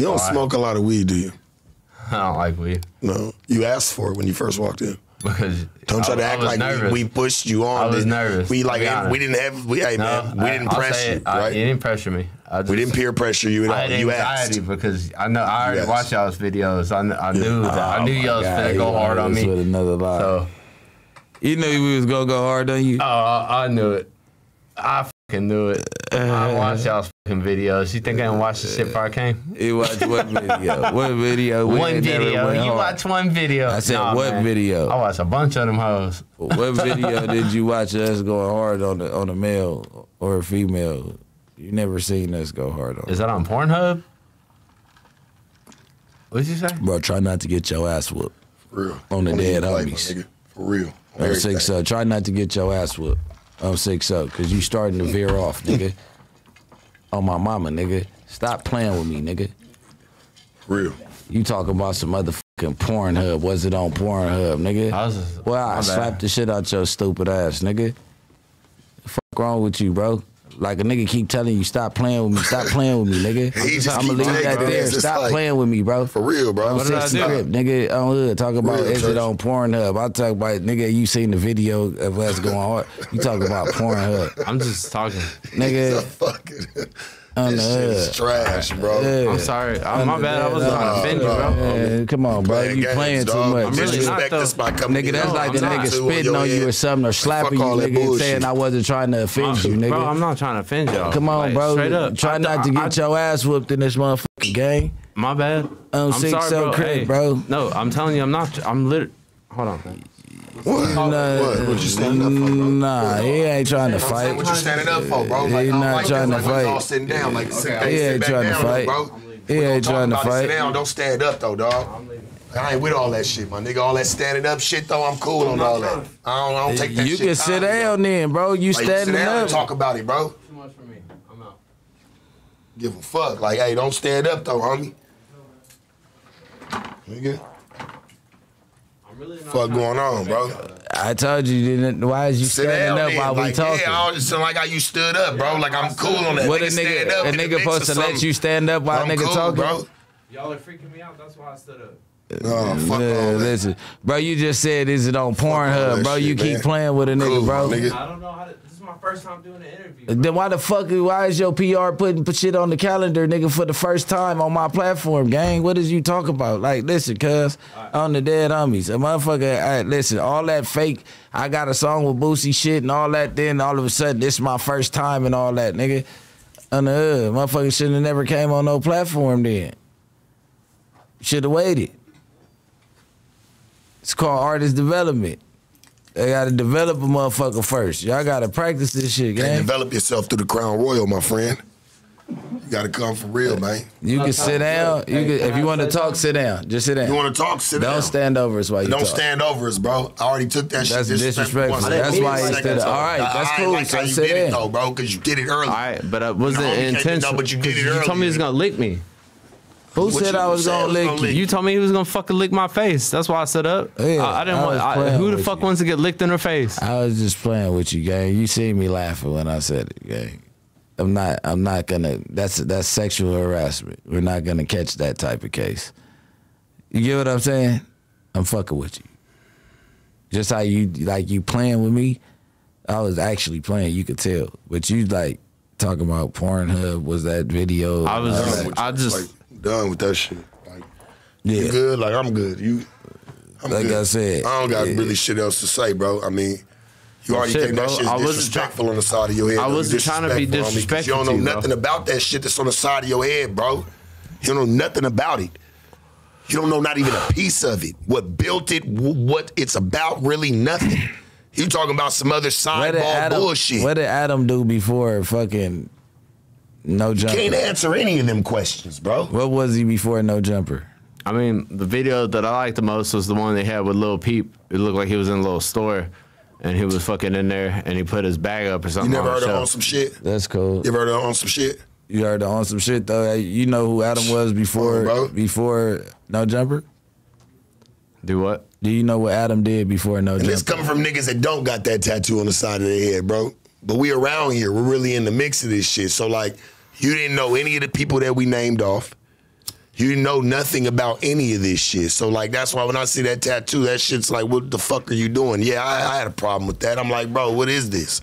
You don't smoke a lot of weed, do you? I don't like weed. No. You asked for it when you first walked in. Because don't try to act like we pushed you on. I was nervous. We like we didn't have we didn't pressure you. Right? You didn't pressure me. We didn't peer pressure you at all. You asked because I know I already watched y'all's videos. I knew that. I knew y'all was gonna go hard on me. So you knew we was gonna go hard, don't you? Oh, I knew it. I fucking knew it. I watched y'all's fucking videos. You think I didn't watch the shit before I came? You watched what video? What video? One video. You watched one video. I said, what video? I watched a bunch of them hoes. What video did you watch us going hard on a male or a female? You never seen us go hard on. Is that on Pornhub? What'd you say? Bro, try not to get your ass whooped. For real. On the dead homies. For real. I'm sick so. Try not to get your ass whooped. I'm sick so, because you starting to veer off, nigga. On my mama, nigga. Stop playing with me, nigga. Real. You talking about some motherfucking Pornhub. Was it on Pornhub, nigga? I was just, well, I slapped the shit out your stupid ass, nigga. The fuck wrong with you, bro? Like a nigga keep telling you, stop playing with me. Stop playing with me, nigga. I'm going to leave that there. Stop playing with me, bro. For real, bro. What did I do? Nigga, on hood, talk about is it on Pornhub. I talk about, nigga, you seen the video of us going hard. You talk about Pornhub. I'm just talking. Nigga. This shit is trash, bro. Yeah. I'm sorry. My bad. I was on a bender, bro. Yeah, come on, bro. You playing too much. I'm really not, though. Nigga, that's like the nigga spitting on you or something or slapping you, nigga, and saying I wasn't trying to offend you, nigga. Bro, I'm not trying to offend y'all. Come on, bro. Straight up. Try not to get your ass whooped in this motherfucking game. My bad. I'm sorry, bro. No, I'm telling you, I'm not. I'm literally. Hold on. What? What you standing up for, bro? Nah, he ain't trying to fight. What you standing up for, bro? Like, he not trying to fight. All sitting down, like, he ain't trying to fight. He ain't trying to fight. Sit down, don't stand up though, dog. I ain't with all that shit, my nigga. All that standing up shit though, I'm cool on all that. I don't take that shit. You can sit down then, bro. You standing up. Talk about it, bro. Too much for me. I'm out. Give a fuck. Like, hey, don't stand up though, homie. Nigga. Really fuck going on, bro? I told you, didn't. Why is you standing up while we talking? Yeah, I just like how you stood up, bro. Like I'm cool on that. What a nigga supposed to let you stand up while a nigga talking, bro? Y'all are freaking me out. That's why I stood up. Oh, fuck all listen, bro. You just said, is it on Pornhub, bro? You keep playing with a nigga, bro. I don't know how to. This is my first time doing an interview. Then why the fuck? Why is your PR putting shit on the calendar, nigga, for the first time on my platform, gang? What is you talking about? Like, listen, cuz on the dead homies, a motherfucker. Listen, all that fake. I got a song with Boosie shit and all that. Then all of a sudden, this is my first time and all that, nigga. On the hood, motherfucker shouldn't have never came on no platform. Then should have waited. It's called artist development. They gotta develop a motherfucker first. Y'all gotta practice this shit, gang. Can't develop yourself through the Crown Royal, my friend. You gotta come for real, man. You can sit down. You can, if you want to talk, sit down. Just sit down. You want to talk, sit down. Don't stand over us while you talk. Don't stand over us, bro. I already took that shit. That's disrespectful. That's why I said, all right, that's cool. That's how you did it, though, bro, because you did it early. All right, but I wasn't intentional. But you did it early. You told me he was gonna lick me. Who said I was gonna lick you? You told me he was gonna fucking lick my face. That's why I set up. Yeah, I didn't want. Who the fuck wants to get licked in her face? I was just playing with you, gang. You see me laughing when I said it, gang. I'm not gonna. That's sexual harassment. We're not gonna catch that type of case. You get what I'm saying? I'm fucking with you. Just how you like you playing with me. I was actually playing. You could tell, but you like talking about Pornhub. Was that video? I was. I just. Done with that shit. Like, yeah. You good? Like, I'm good. You, I'm like good. I said. I don't got really shit else to say, bro. I mean, you already think that shit's disrespectful on the side of your head. I wasn't trying to be disrespectful. You don't know nothing about that shit that's on the side of your head, bro. You don't know nothing about it. You don't know not even a piece of it. What built it, what it's about, really nothing. You talking about some other sideball bullshit. What did Adam do before fucking... No Jumper? You can't answer any of them questions, bro. What was he before No Jumper? I mean, the video that I liked the most was the one they had with Lil Peep. It looked like he was in a little store, and he was fucking in there, and he put his bag up or something. You never heard of On Some Shit? That's cool. You ever heard of On Some Shit? You heard of On Some Shit, though? You know who Adam was before No Jumper? Do what? Do you know what Adam did before No Jumper? It's coming from niggas that don't got that tattoo on the side of their head, bro. But we around here. We're really in the mix of this shit. So, like, you didn't know any of the people that we named off. You know nothing about any of this shit. So like, that's why when I see that tattoo, that shit's like, what the fuck are you doing? Yeah, I had a problem with that. I'm like, bro, what is this?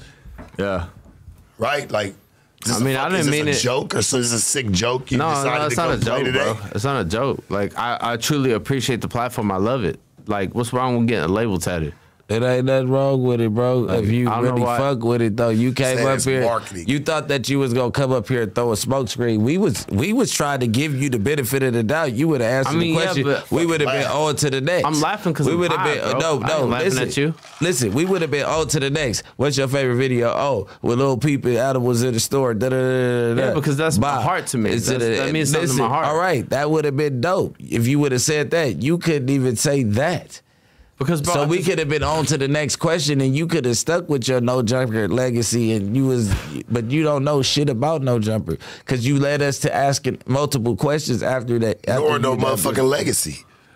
Yeah. Right? Like, I mean, I didn't mean it. Is this a joke or so? Is this a sick joke? You decided it's not a joke, bro. It's not a joke. Like, I truly appreciate the platform. I love it. Like, what's wrong with getting a label tattoo? It ain't nothing wrong with it, bro. Like, if you really fuck with it, though, you came up here. Marketing. You thought that you was gonna come up here and throw a smoke screen. We was trying to give you the benefit of the doubt. You would have answered the question. Yeah, we would have been on to the next. I'm laughing because we would have been listen, at you. Listen, we would have been on to the next. What's your favorite video? Oh, with Lil Peep and Adam was in the store. Da, da, da, da, yeah, because that's my heart to me. That means something to my heart. All right, that would have been dope if you would have said that. You couldn't even say that. Because, bro, so we could have been on to the next question, and you could have stuck with your No Jumper legacy, and you was, but you don't know shit about No Jumper because you led us to asking multiple questions after that. Or no motherfucking legacy.